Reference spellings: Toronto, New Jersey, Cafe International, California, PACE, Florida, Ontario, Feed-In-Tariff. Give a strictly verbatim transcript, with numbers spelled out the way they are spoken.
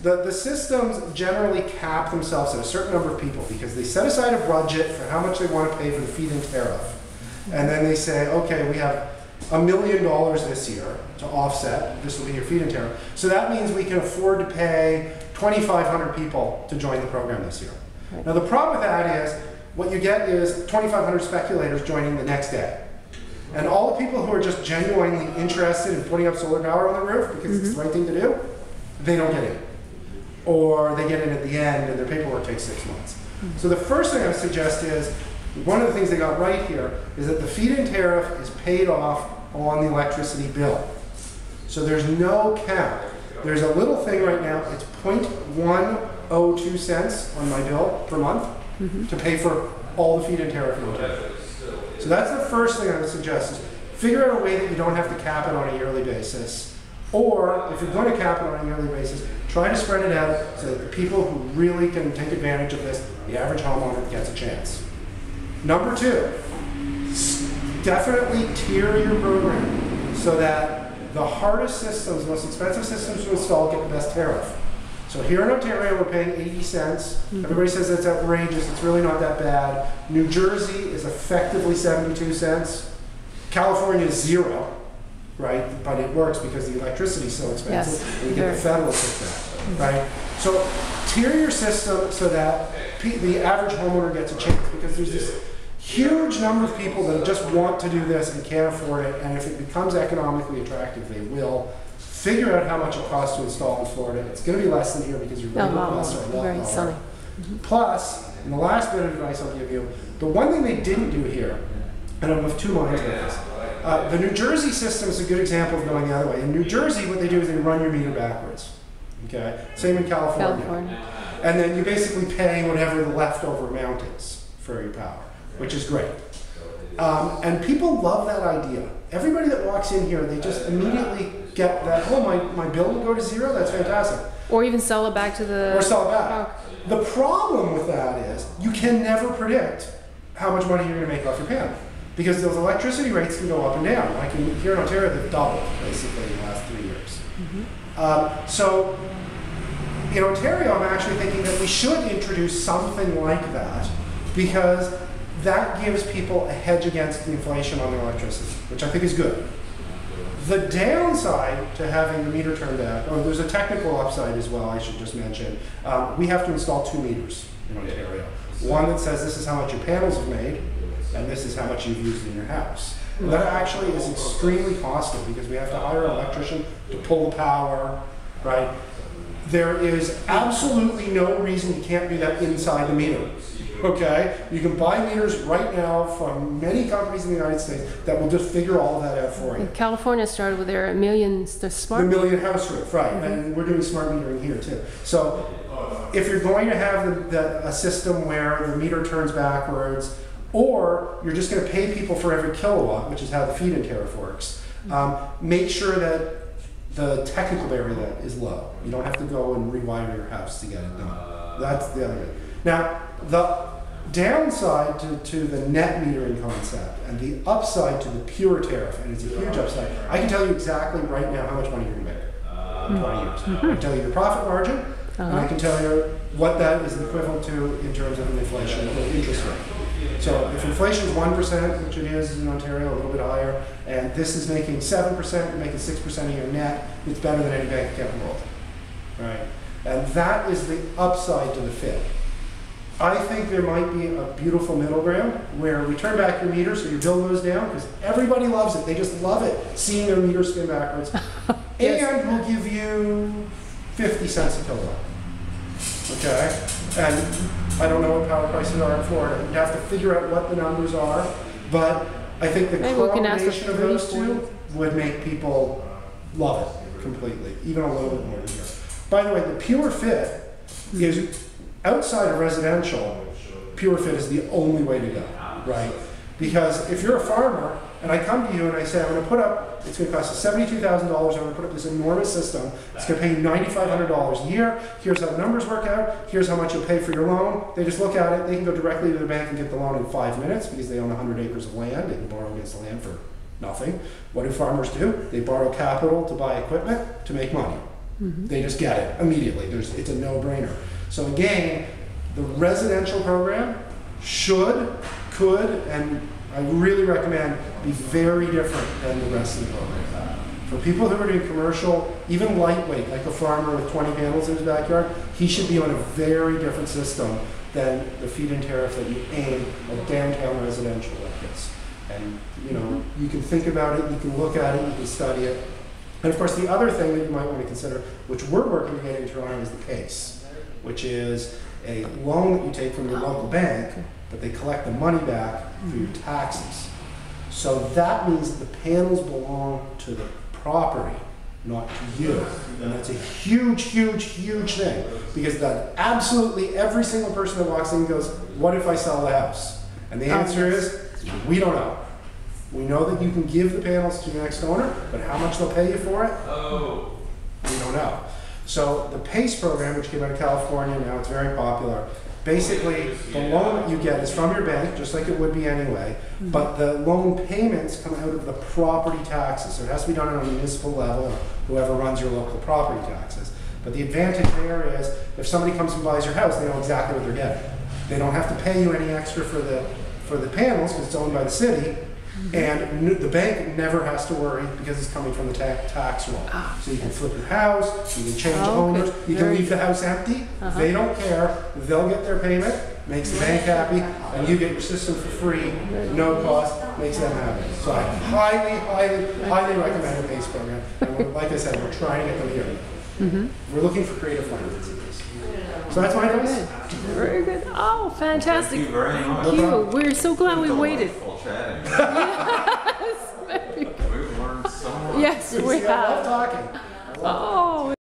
The, the systems generally cap themselves at a certain number of people because they set aside a budget for how much they want to pay for the feed-in tariff. And then they say, okay, we have a million dollars this year to offset. This will be your feed-in tariff. So that means we can afford to pay twenty-five hundred people to join the program this year. Right. Now the problem with that is what you get is twenty-five hundred speculators joining the next day. And all the people who are just genuinely interested in putting up solar power on their roof because mm-hmm. it's the right thing to do, they don't get in. Or they get in at the end and their paperwork takes six months. Mm-hmm. So the first thing I would suggest is, one of the things they got right here is that the feed-in tariff is paid off on the electricity bill. So there's no cap. There's a little thing right now, it's zero point one zero two cents on my bill per month mm-hmm. to pay for all the feed-in tariff. So that's the first thing I would suggest is figure out a way that you don't have to cap it on a yearly basis. Or if you're going to cap it on a yearly basis, try to spread it out so that the people who really can take advantage of this, the average homeowner, gets a chance. Number two, definitely tier your program so that the hardest systems, most expensive systems to install, get the best tariff. So here in Ontario, we're paying eighty cents. Mm-hmm. Everybody says that's outrageous. It's really not that bad. New Jersey is effectively seventy-two cents. California is zero, right? But it works because the electricity is so expensive. Yes. And we get the federal system, mm-hmm. right? So tier your system so that the average homeowner gets a chance, because there's this huge number of people that just want to do this and can't afford it, and if it becomes economically attractive, they will. Figure out how much it costs to install in Florida. It's going to be less than here because your labor costs are a lot lower. Mm-hmm. Plus, and the last bit of advice I'll give you, the one thing they didn't do here, and I'm of two minds about this, uh, the New Jersey system is a good example of going the other way. In New Jersey, what they do is they run your meter backwards. Okay. Same in California. California. And then you basically pay whatever the leftover amount is for your power, which is great. Um, and people love that idea. Everybody that walks in here, they just immediately get that, oh, my, my bill will go to zero? That's fantastic. Or even sell it back to the... Or sell it back. Oh. The problem with that is you can never predict how much money you're going to make off your panel, because those electricity rates can go up and down. Like in, here in Ontario, they've doubled, basically, in the last three years. Mm-hmm. um, so in Ontario, I'm actually thinking that we should introduce something like that, because that gives people a hedge against the inflation on the electricity, which I think is good. The downside to having the meter turned out, or there's a technical upside as well I should just mention, um, we have to install two meters in Ontario. One that says this is how much your panels have made, and this is how much you've used in your house. And that actually is extremely costly because we have to hire an electrician to pull the power, right? There is absolutely no reason you can't do that inside the meter. Okay, you can buy meters right now from many companies in the United States that will just figure all of that out for you. And California started with their million the smart. The million house roof, right? Mm-hmm. And we're doing smart metering here too. So, if you're going to have the, the, a system where the meter turns backwards, or you're just going to pay people for every kilowatt, which is how the feed-in tariff works, mm-hmm. um, make sure that the technical barrier that is low. You don't have to go and rewire your house to get it done. That's the other thing. Now, the downside to, to the net metering concept and the upside to the pure tariff, and it's a huge upside, I can tell you exactly right now how much money you're going to make in twenty years. Mm-hmm. I can tell you your profit margin, uh-huh. and I can tell you what that is equivalent to in terms of an inflation or interest rate. So if inflation is one percent, which it is in Ontario, a little bit higher, and this is making seven percent, you're making six percent of your net, it's better than any bank account in the world. Right? And that is the upside to the F I D. I think there might be a beautiful middle ground where we turn back your meter so your bill goes down, because everybody loves it. They just love it, seeing their meter spin backwards. Yes. And we'll give you fifty cents a kilowatt. Okay? And I don't know what power prices are in Florida. You have to figure out what the numbers are. But I think the Maybe combination of those two would make people love it completely, even a little bit more here. By the way, the pure fit is... Outside of residential, pure fit is the only way to go, right? Because if you're a farmer and I come to you and I say, I'm going to put up, it's going to cost us seventy-two thousand dollars, I'm going to put up this enormous system, it's going to pay you nine thousand five hundred dollars a year, here's how the numbers work out, here's how much you'll pay for your loan, they just look at it, they can go directly to the bank and get the loan in five minutes because they own one hundred acres of land, they can borrow against the land for nothing. What do farmers do? They borrow capital to buy equipment to make money. Mm-hmm. They just get it immediately. There's, it's a no-brainer. So again, the residential program should, could, and I really recommend be very different than the rest of the program. For people who are doing commercial, even lightweight, like a farmer with twenty panels in his backyard, he should be on a very different system than the feed-in tariff that you aim at downtown residential like this. And you know, you can think about it, you can look at it, you can study it. And of course, the other thing that you might want to consider, which we're working to get in Toronto, is the PACE, which is a loan that you take from your local bank, but they collect the money back through your taxes. So that means the panels belong to the property, not to you. And that's a huge, huge, huge thing, because that absolutely every single person that walks in goes, what if I sell the house? And the answer is, we don't know. We know that you can give the panels to the next owner, but how much they'll pay you for it, oh. we don't know. So the PACE program, which came out of California, now it's very popular, basically the loan that you get is from your bank, just like it would be anyway, mm-hmm. but the loan payments come out of the property taxes. So it has to be done on a municipal level, whoever runs your local property taxes. But the advantage there is, if somebody comes and buys your house, they know exactly what they're getting. They don't have to pay you any extra for the, for the panels, because it's owned by the city, and the bank never has to worry because it's coming from the ta tax roll. Ah, so you can flip your house, you can change oh, owners, okay. you can leave the house empty. Uh-huh. They don't care. They'll get their payment, makes the bank happy, and you get your system for free, no cost, makes them happy. So I highly, highly, highly recommend the PACE program. And we're, like I said, we're trying to get them here. Mm-hmm. We're looking for creative financing. So that's my advice. Very good. Oh, fantastic. Thank you very much. Thank you. We're so glad we waited. Yes. We've learned so much. Yes, we have. I love talking. I love oh.